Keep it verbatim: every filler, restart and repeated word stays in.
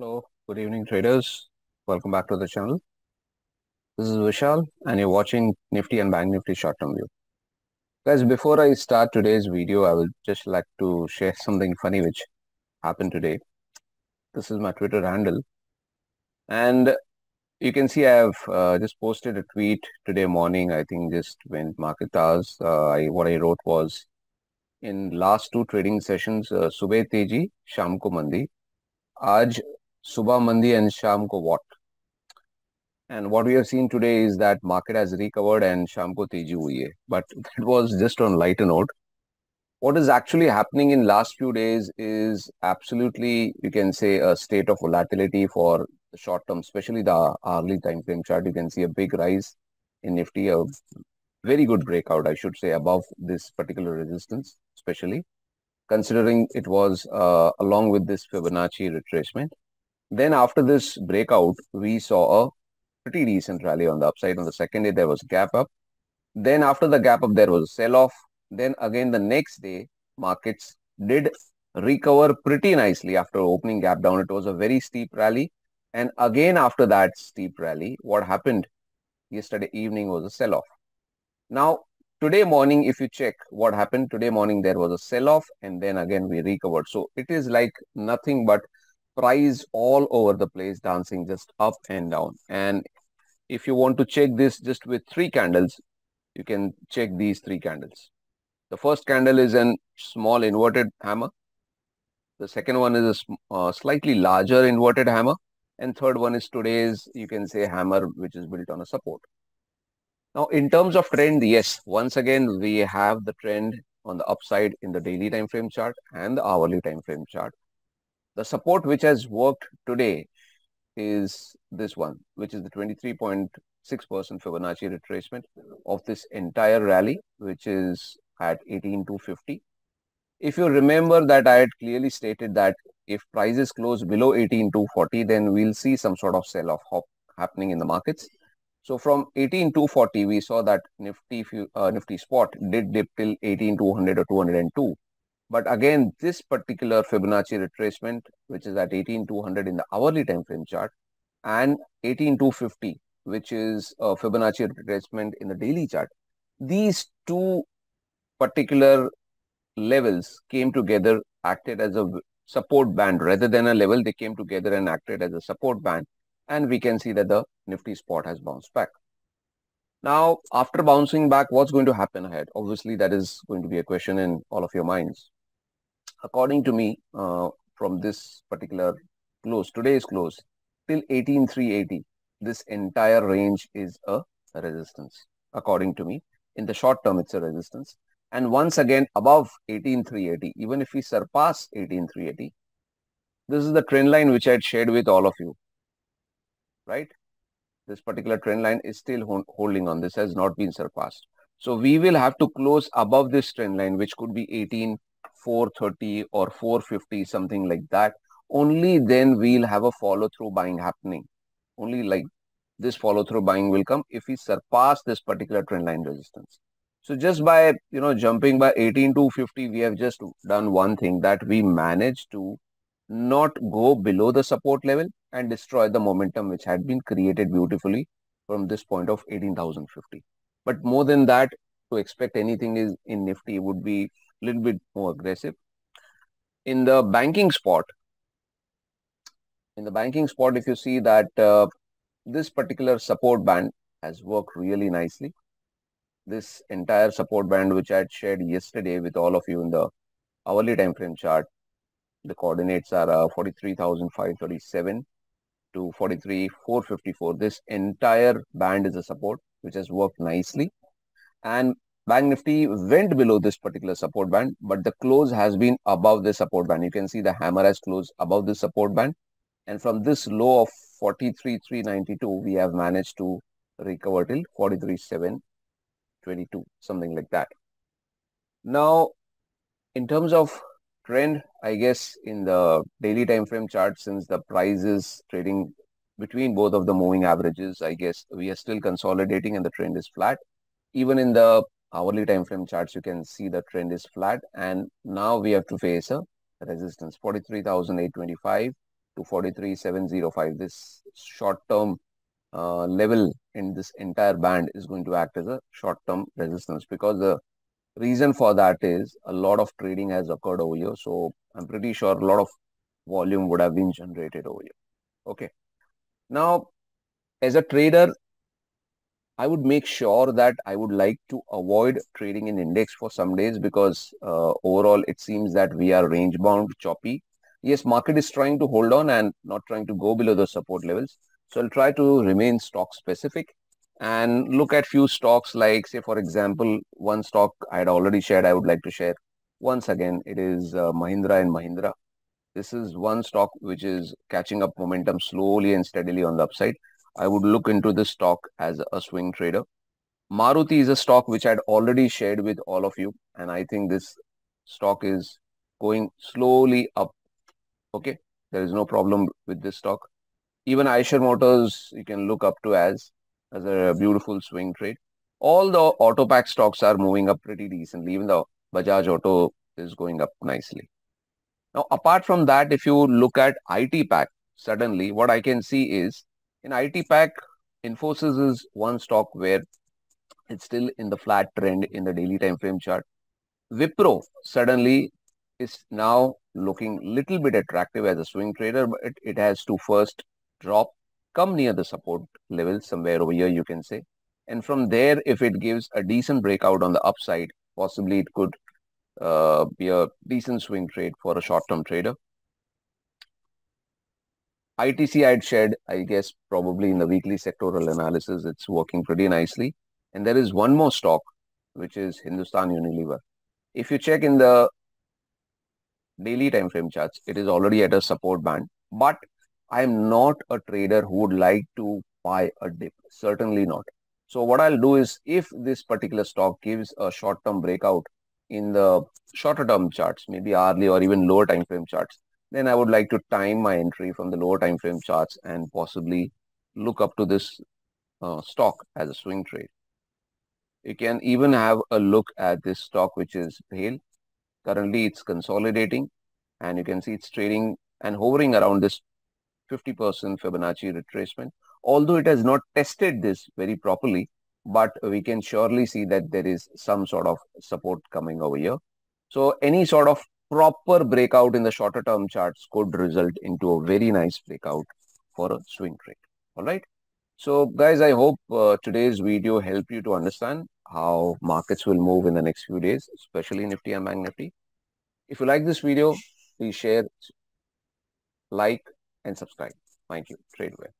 Hello, good evening traders. Welcome back to the channel. This is Vishal and you're watching Nifty and Bank Nifty short-term view. Guys, before I start today's video, I would just like to share something funny which happened today. This is my Twitter handle. And you can see I have uh, just posted a tweet today morning. I think just went market hours. Uh, I, what I wrote was, in last two trading sessions, uh, Subeh Teji, Sham Ko Mandi. Aaj Subah Mandi and Sham Ko What? And what we have seen today is that market has recovered and Sham Ko Teji Hui Hai. But that was just on lighter note. What is actually happening in last few days is absolutely, you can say, a state of volatility for the short term, especially the hourly time frame chart. You can see a big rise in Nifty, a very good breakout, I should say, above this particular resistance, especially considering it was uh, along with this Fibonacci retracement. Then after this breakout, we saw a pretty decent rally on the upside. On the second day, there was a gap up. Then after the gap up, there was a sell-off. Then again, the next day, markets did recover pretty nicely after opening gap down. It was a very steep rally. And again, after that steep rally, what happened yesterday evening was a sell-off. Now, today morning, if you check what happened, today morning there was a sell-off and then again we recovered. So it is like nothing but price all over the place, dancing just up and down. And if you want to check this just with three candles, you can check these three candles. The first candle is a small inverted hammer. The second one is a uh, slightly larger inverted hammer. And third one is today's, you can say, hammer, which is built on a support. Now, in terms of trend, yes, once again, we have the trend on the upside in the daily time frame chart and the hourly time frame chart. The support which has worked today is this one, which is the twenty-three point six percent Fibonacci retracement of this entire rally, which is at eighteen two fifty. If you remember that I had clearly stated that if prices close below eighteen two forty, then we'll see some sort of sell-off happening in the markets. So from eighteen two forty, we saw that Nifty uh, Nifty spot did dip till eighteen two hundred or two hundred two. But again, this particular Fibonacci retracement, which is at eighteen two hundred in the hourly time frame chart, and eighteen two fifty, which is a Fibonacci retracement in the daily chart, these two particular levels came together, acted as a support band rather than a level. They came together and acted as a support band. And we can see that the Nifty spot has bounced back. Now, after bouncing back, what's going to happen ahead? Obviously, that is going to be a question in all of your minds. According to me, uh, from this particular close, today's close, till eighteen three eighty, this entire range is a resistance. According to me, in the short term, it's a resistance. And once again, above eighteen three eighty, even if we surpass eighteen three eighty, this is the trend line which I had shared with all of you. Right? This particular trend line is still holding on. This has not been surpassed. So we will have to close above this trend line, which could be eighteen four thirty or four fifty, something like that. Only then we'll have a follow-through buying happening. Only like this follow-through buying will come if we surpass this particular trend line resistance. So just by, you know, jumping by eighteen two fifty, we have just done one thing, that we managed to not go below the support level and destroy the momentum which had been created beautifully from this point of eighteen thousand fifty. But more than that, to expect anything is in Nifty would be a little bit more aggressive. In the banking spot, in the banking spot, if you see that uh, this particular support band has worked really nicely. This entire support band which I had shared yesterday with all of you in the hourly time frame chart, the coordinates are uh, forty-three thousand five thirty-seven to forty-three thousand four fifty-four. This entire band is a support which has worked nicely. And Bank Nifty went below this particular support band, but the close has been above this support band. You can see the hammer has closed above this support band. And from this low of forty-three thousand three ninety-two, we have managed to recover till forty-three thousand seven twenty-two, something like that. Now, in terms of trend, I guess in the daily time frame chart, since the price is trading between both of the moving averages, I guess we are still consolidating and the trend is flat. Even in the hourly time frame charts, you can see the trend is flat. And now we have to face a resistance, forty-three thousand eight twenty-five two forty-three seven oh five. This short-term uh, level in this entire band is going to act as a short-term resistance, because the reason for that is a lot of trading has occurred over here. So I'm pretty sure a lot of volume would have been generated over here. Okay. Now, as a trader, I would make sure that I would like to avoid trading in index for some days, because uh, overall it seems that we are range bound, choppy. Yes, market is trying to hold on and not trying to go below the support levels. So I'll try to remain stock specific and look at few stocks, like say, for example, one stock I had already shared, I would like to share once again. It is uh, Mahindra and Mahindra. This is one stock which is catching up momentum slowly and steadily on the upside. I would look into this stock as a swing trader. Maruti is a stock which I had already shared with all of you, and I think this stock is going slowly up. Okay, there is no problem with this stock. Even Eicher Motors, you can look up to as, as a beautiful swing trade. All the auto pack stocks are moving up pretty decently. Even the Bajaj Auto is going up nicely. Now, apart from that, if you look at I T pack, suddenly what I can see is, in I T pack, Infosys is one stock where it's still in the flat trend in the daily time frame chart. Wipro suddenly is now looking little bit attractive as a swing trader, but it, it has to first drop, come near the support level somewhere over here, you can say. And from there, if it gives a decent breakout on the upside, possibly it could uh, be a decent swing trade for a short-term trader. I T C I had shared, I guess, probably in the weekly sectoral analysis, it's working pretty nicely. And there is one more stock, which is Hindustan Unilever. If you check in the daily time frame charts, it is already at a support band. But I am not a trader who would like to buy a dip. Certainly not. So what I'll do is, if this particular stock gives a short-term breakout in the shorter-term charts, maybe hourly or even lower time frame charts, then I would like to time my entry from the lower time frame charts and possibly look up to this uh, stock as a swing trade. You can even have a look at this stock, which is Bale. Currently, it's consolidating, and you can see it's trading and hovering around this fifty percent Fibonacci retracement. Although it has not tested this very properly, but we can surely see that there is some sort of support coming over here. So any sort of proper breakout in the shorter term charts could result into a very nice breakout for a swing trade. All right. So guys, I hope uh, today's video helped you to understand how markets will move in the next few days, especially Nifty and Bank Nifty. If you like this video, please share, like, and subscribe. Thank you. Trade well.